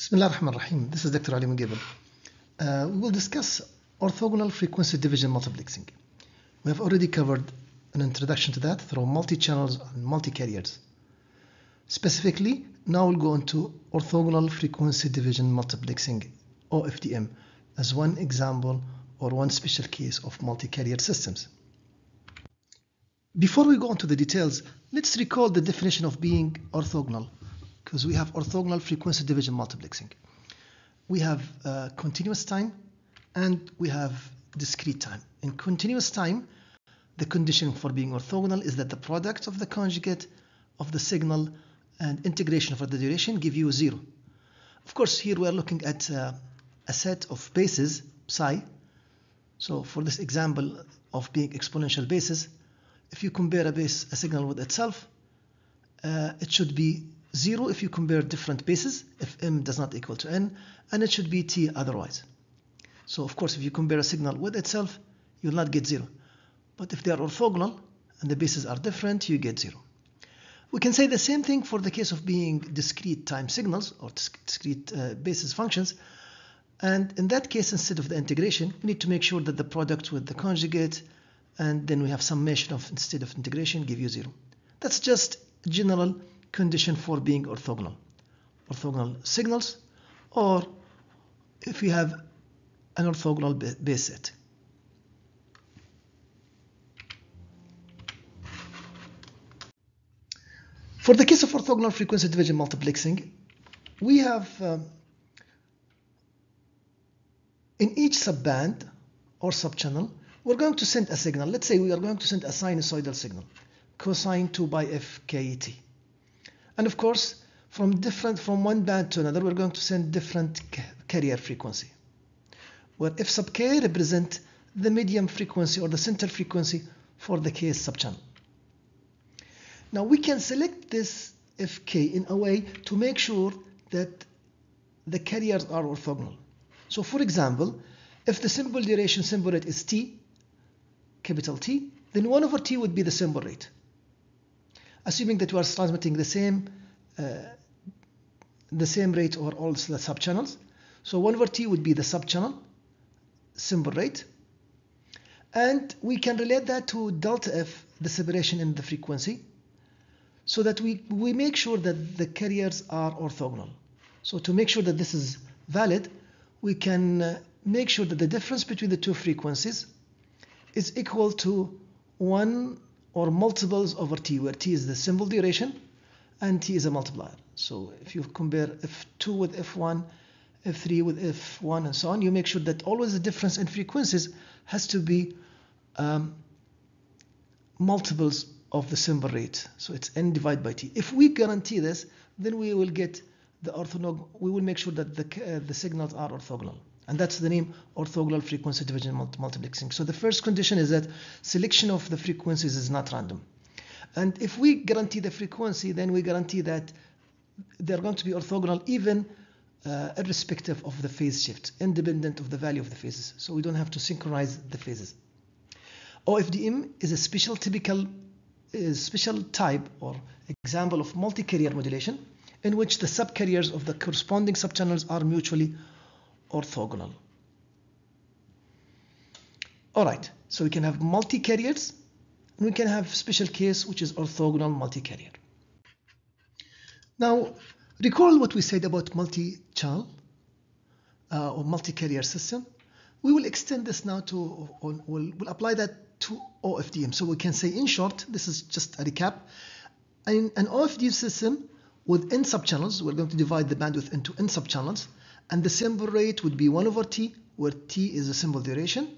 Bismillah ar-Rahman ar-Rahim. This is Dr. Ali Muqaibel. We will discuss orthogonal frequency division multiplexing. We have already covered an introduction to that through multi-channels and multi-carriers. Specifically, now we'll go into orthogonal frequency division multiplexing, OFDM, as one example or one special case of multi-carrier systems. Before we go into the details, let's recall the definition of being orthogonal, because we have orthogonal frequency division multiplexing. We have continuous time and we have discrete time. In continuous time, the condition for being orthogonal is that the product of the conjugate of the signal and integration for the duration give you zero. Of course, here we are looking at a set of bases, psi. So for this example of being exponential bases, if you compare a signal with itself, it should be 0 if you compare different bases, if m does not equal to n, and it should be t otherwise. So of course, if you compare a signal with itself, you will not get 0. But if they are orthogonal and the bases are different, you get 0. We can say the same thing for the case of being discrete time signals or discrete basis functions. And in that case, instead of the integration, we need to make sure that the product with the conjugate, and then we have summation of instead of integration, give you 0. That's just general condition for being orthogonal. Orthogonal signals, or if you have an orthogonal base set. For the case of orthogonal frequency division multiplexing, we have in each subband or subchannel, we're going to send a signal. Let's say we are going to send a sinusoidal signal, cosine 2 by f kt. And of course, from one band to another, we're going to send different carrier frequency, where f sub k represent the medium frequency or the center frequency for the k subchannel. Now we can select this fk in a way to make sure that the carriers are orthogonal. So for example, if the symbol duration symbol rate is t, capital T, then 1 over t would be the symbol rate, assuming that we are transmitting the same rate over all the subchannels. So 1 over t would be the subchannel symbol rate. And we can relate that to delta f, the separation in the frequency, so that we make sure that the carriers are orthogonal. So to make sure that this is valid, we can make sure that the difference between the two frequencies is equal to 1 or multiples over t, where t is the symbol duration and t is a multiplier. So if you compare f2 with f1, f3 with f1, and so on, you make sure that always the difference in frequencies has to be multiples of the symbol rate. So it's n divided by t. If we guarantee this, then we will get the orthogonal. We will make sure that the signals are orthogonal. And that's the name, orthogonal frequency division multiplexing. So the first condition is that selection of the frequencies is not random. And if we guarantee the frequency, then we guarantee that they're going to be orthogonal even irrespective of the phase shift, independent of the value of the phases. So we don't have to synchronize the phases. OFDM is a special type or example of multi-carrier modulation in which the subcarriers of the corresponding subchannels are mutually orthogonal. All right, so we can have multi-carriers and we can have special case which is orthogonal multi-carrier. Now, recall what we said about multi-channel or multi-carrier system. We will extend this now to, we'll apply that to OFDM. So we can say, in short, this is just a recap. In an OFDM system with n subchannels, we're going to divide the bandwidth into n subchannels. And the symbol rate would be 1 over t, where t is the symbol duration.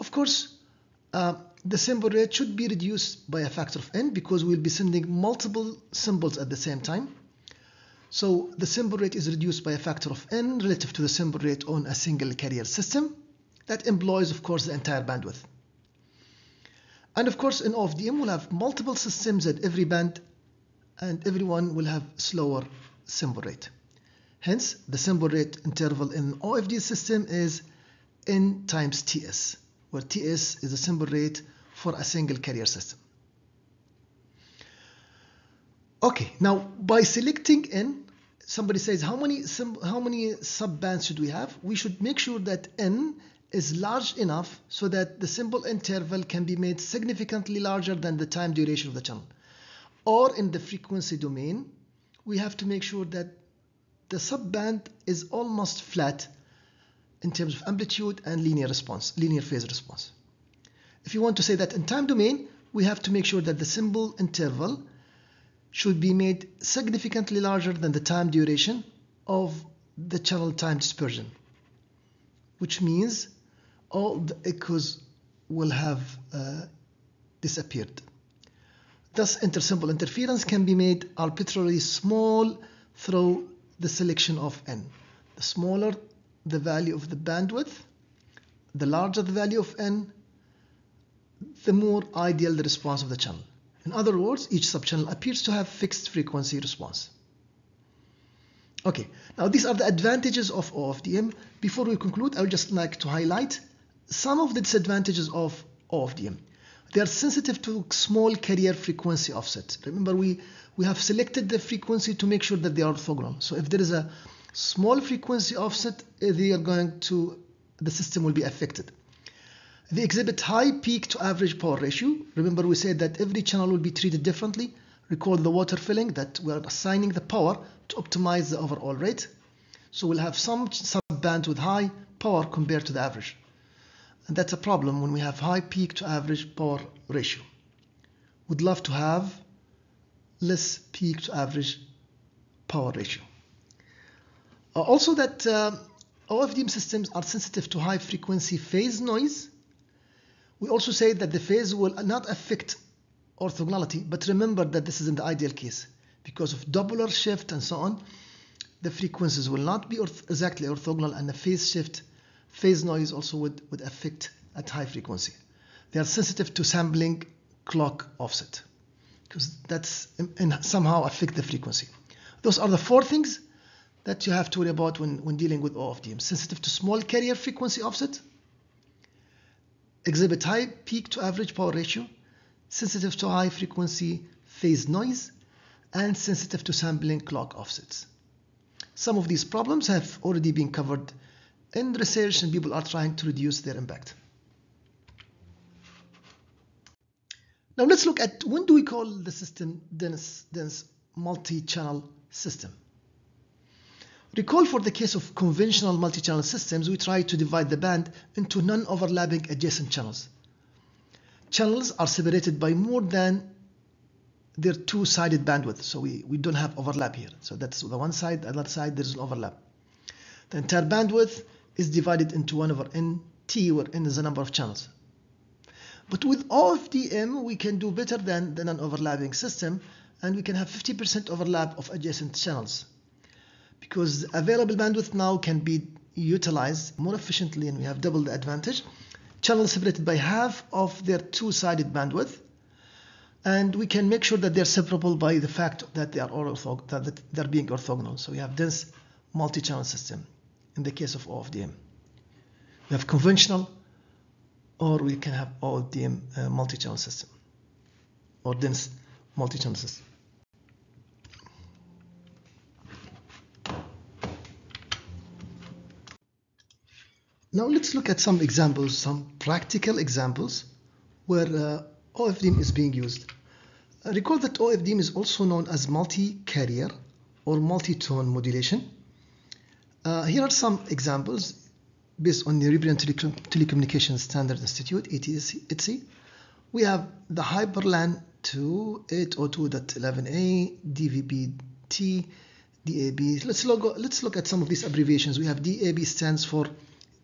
Of course, the symbol rate should be reduced by a factor of n because we'll be sending multiple symbols at the same time. So the symbol rate is reduced by a factor of n relative to the symbol rate on a single carrier system. That employs, of course, the entire bandwidth. And of course, in OFDM, we'll have multiple systems at every band, and everyone will have slower symbol rate. Hence, the symbol rate interval in OFD system is n times TS, where TS is the symbol rate for a single carrier system. Okay, now by selecting n, somebody says, how many sub-bands should we have? We should make sure that N is large enough so that the symbol interval can be made significantly larger than the time duration of the channel. Or in the frequency domain, we have to make sure that the sub-band is almost flat in terms of amplitude and linear response, linear phase response. If you want to say that in time domain, we have to make sure that the symbol interval should be made significantly larger than the time duration of the channel time dispersion, which means all the echoes will have disappeared. Thus, inter-symbol interference can be made arbitrarily small through the selection of N. The smaller the value of the bandwidth, the larger the value of N, the more ideal the response of the channel. In other words, each subchannel appears to have fixed frequency response. Okay, now these are the advantages of OFDM. Before we conclude, I would just like to highlight some of the disadvantages of OFDM. They are sensitive to small carrier frequency offsets. Remember, we have selected the frequency to make sure that they are orthogonal. So if there is a small frequency offset, the system will be affected. They exhibit high peak to average power ratio. Remember, we said that every channel will be treated differently. Recall the water filling, that we are assigning the power to optimize the overall rate. So we'll have some sub-band with high power compared to the average. And that's a problem when we have high peak to average power ratio. We'd love to have less peak to average power ratio. Also, that OFDM systems are sensitive to high frequency phase noise. We also say that the phase will not affect orthogonality, but remember that this is in the ideal case. Because of Doppler shift and so on, the frequencies will not be exactly orthogonal, and the phase shift, phase noise also would affect at high frequency. They are sensitive to sampling clock offset, because that's somehow affect the frequency. Those are the four things that you have to worry about when dealing with OFDM. Sensitive to small carrier frequency offset, exhibit high peak to average power ratio, sensitive to high frequency phase noise, and sensitive to sampling clock offsets. Some of these problems have already been covered in research, and people are trying to reduce their impact. Now let's look at when do we call the system dense multi-channel system. Recall, for the case of conventional multi-channel systems, we try to divide the band into non-overlapping adjacent channels. Channels are separated by more than their two-sided bandwidth, so we don't have overlap here. So that's the one side, the other side, there's an overlap. The entire bandwidth is divided into 1/N(T), where N is the number of channels. But with OFDM, we can do better than the non-overlapping system, and we can have 50% overlap of adjacent channels, because available bandwidth now can be utilized more efficiently, and we have double the advantage. Channels separated by half of their two-sided bandwidth, and we can make sure that they're separable by the fact that they're being orthogonal. So we have dense multi-channel system in the case of OFDM. We have conventional, or we can have OFDM multi-channel system, or dense multi-channel system. Now let's look at some examples, some practical examples where OFDM is being used. Recall that OFDM is also known as multi-carrier or multi-tone modulation. Here are some examples based on the European Telecommunication Standards Institute, ETSI. We have the Hyperlan 2, 802.11a, DVB-T, DAB. Let's look at some of these abbreviations. We have DAB stands for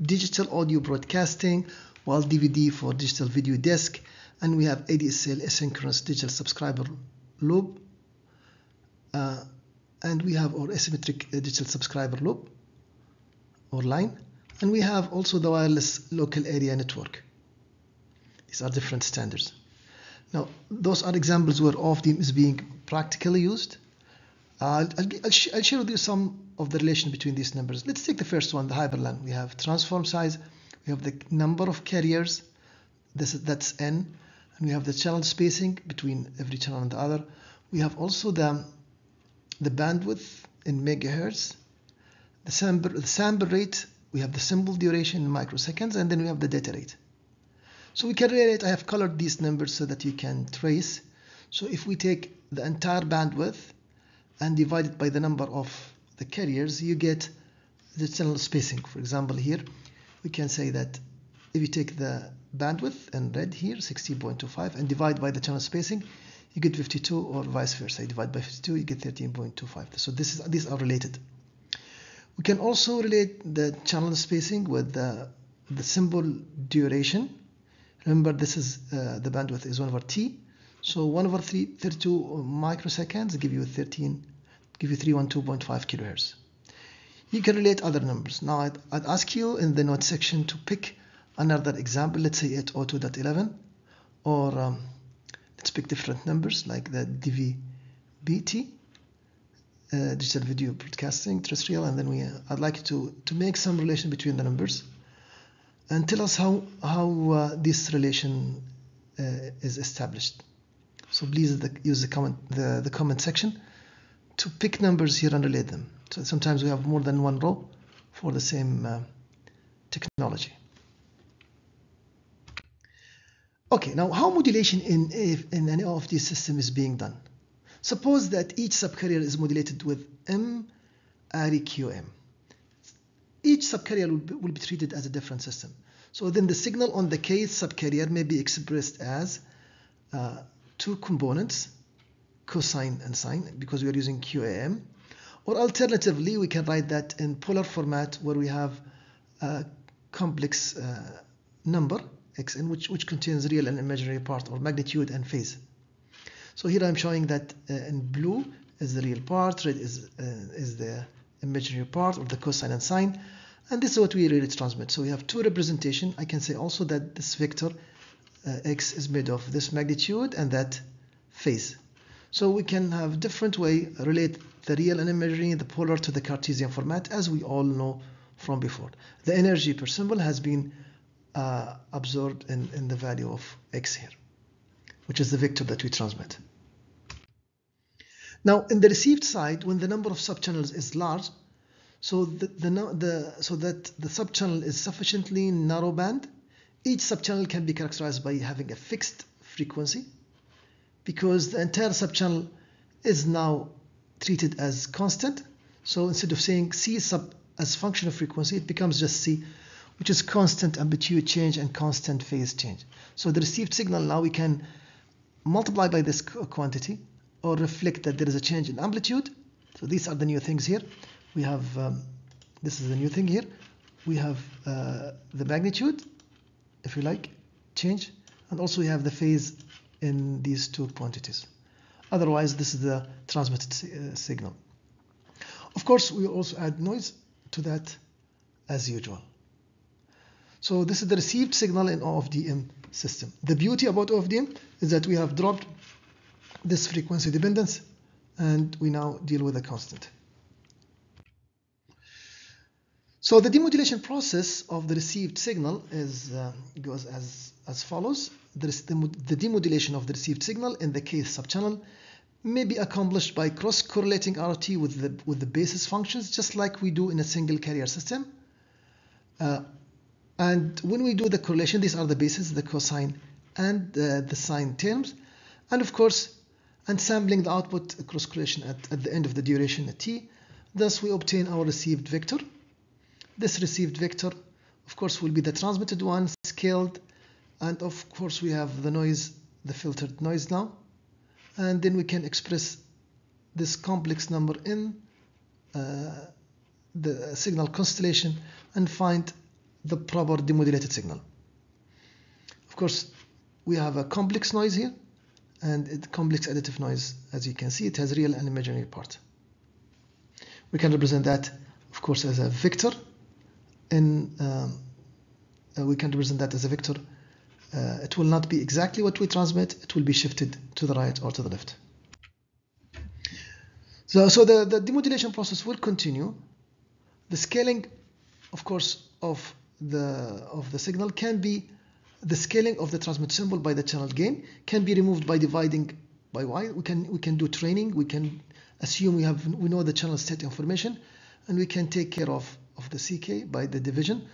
Digital Audio Broadcasting, while DVD for Digital Video Disc, and we have ADSL, Asynchronous Digital Subscriber Loop, and we have our Asymmetric Digital Subscriber Loop, or line, and we have also the Wireless Local Area Network. These are different standards. Now, those are examples where OFDM is being practically used. I'll share with you some of the relation between these numbers. Let's take the first one, the Hyperlan. We have transform size, we have the number of carriers, that's N, and we have the channel spacing between every channel and the other. We have also the bandwidth in megahertz. The sample rate, we have the symbol duration in microseconds, and then we have the data rate. So we can relate, I have colored these numbers so that you can trace. So if we take the entire bandwidth and divide it by the number of the carriers, you get the channel spacing. For example, here we can say that if you take the bandwidth in red here, 60.25, and divide by the channel spacing, you get 52, or vice versa. You divide by 52, you get 13.25. So these are related. We can also relate the channel spacing with the symbol duration. Remember, this is the bandwidth is 1/T. So 1/32 microseconds give you 312.5 kilohertz. You can relate other numbers. Now I'd ask you in the note section to pick another example. Let's say at 802.11, or let's pick different numbers like the DVB-T, digital video broadcasting, terrestrial, and then I'd like to make some relation between the numbers and tell us how this relation is established. So please use the comment section to pick numbers here and relate them. So sometimes we have more than one row for the same technology. Okay, now how modulation in any of these systems is being done? Suppose that each subcarrier is modulated with M-RE-QAM. Each subcarrier will be treated as a different system. So then the signal on the K subcarrier may be expressed as two components, cosine and sine, because we are using QAM. Or alternatively, we can write that in polar format where we have a complex number, xn, which contains real and imaginary part, or magnitude and phase. So here I'm showing that in blue is the real part, red is the imaginary part, or the cosine and sine, and this is what we really transmit. So we have two representations. I can say also that this vector x is made of this magnitude and that phase. So we can have different way relate the real and imaginary, the polar to the Cartesian format, as we all know from before. The energy per symbol has been absorbed in the value of x here, which is the vector that we transmit. Now, in the received side, when the number of subchannels is large, so that the subchannel is sufficiently narrowband, each subchannel can be characterized by having a fixed frequency, because the entire subchannel is now treated as constant. So instead of saying C sub as function of frequency, it becomes just C, which is constant amplitude change and constant phase change. So the received signal, now we can multiply by this quantity or reflect that there is a change in amplitude. So these are the new things here. We have, this is the new thing here. We have the magnitude, if you like, change. And also we have the phase in these two quantities. Otherwise, this is the transmitted signal. Of course, we also add noise to that as usual. So this is the received signal in OFDM system. The beauty about OFDM is that we have dropped this frequency dependence and we now deal with a constant. So the demodulation process of the received signal is, goes as follows. The demodulation of the received signal in the K subchannel may be accomplished by cross-correlating RT with the basis functions, just like we do in a single carrier system. And when we do the correlation, these are the bases, the cosine and the sine terms. And of course, sampling the output cross correlation at the end of the duration at t. Thus, we obtain our received vector. This received vector, of course, will be the transmitted one, scaled. And of course, we have the noise, the filtered noise now. And then we can express this complex number in the signal constellation and find the proper demodulated signal. Of course, we have a complex noise here, and it complex additive noise, as you can see, it has real and imaginary part. We can represent that, of course, as a vector, and we can represent that as a vector. It will not be exactly what we transmit, it will be shifted to the right or to the left. So the demodulation process will continue. The scaling, of course, of the signal can be, the scaling of the transmit symbol by the channel gain can be removed by dividing by y. We can do training, we can assume we know the channel state information, and we can take care of the CK by the division.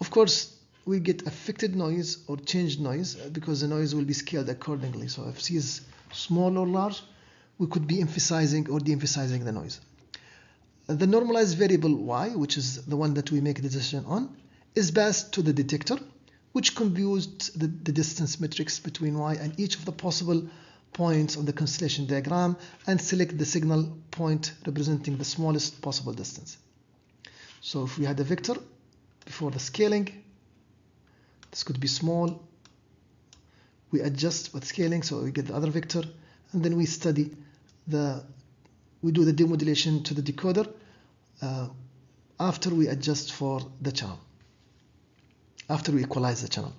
Of course, we get affected noise or changed noise because the noise will be scaled accordingly. So if C is small or large, we could be emphasizing or de-emphasizing the noise. The normalized variable Y, which is the one that we make the decision on, is passed to the detector, which computes the distance matrix between Y and each of the possible points on the constellation diagram and select the signal point representing the smallest possible distance. So if we had a vector before the scaling, this could be small. We adjust with scaling, so we get the other vector, and then we study we do the demodulation to the decoder after we adjust for the channel, after we equalize the channel.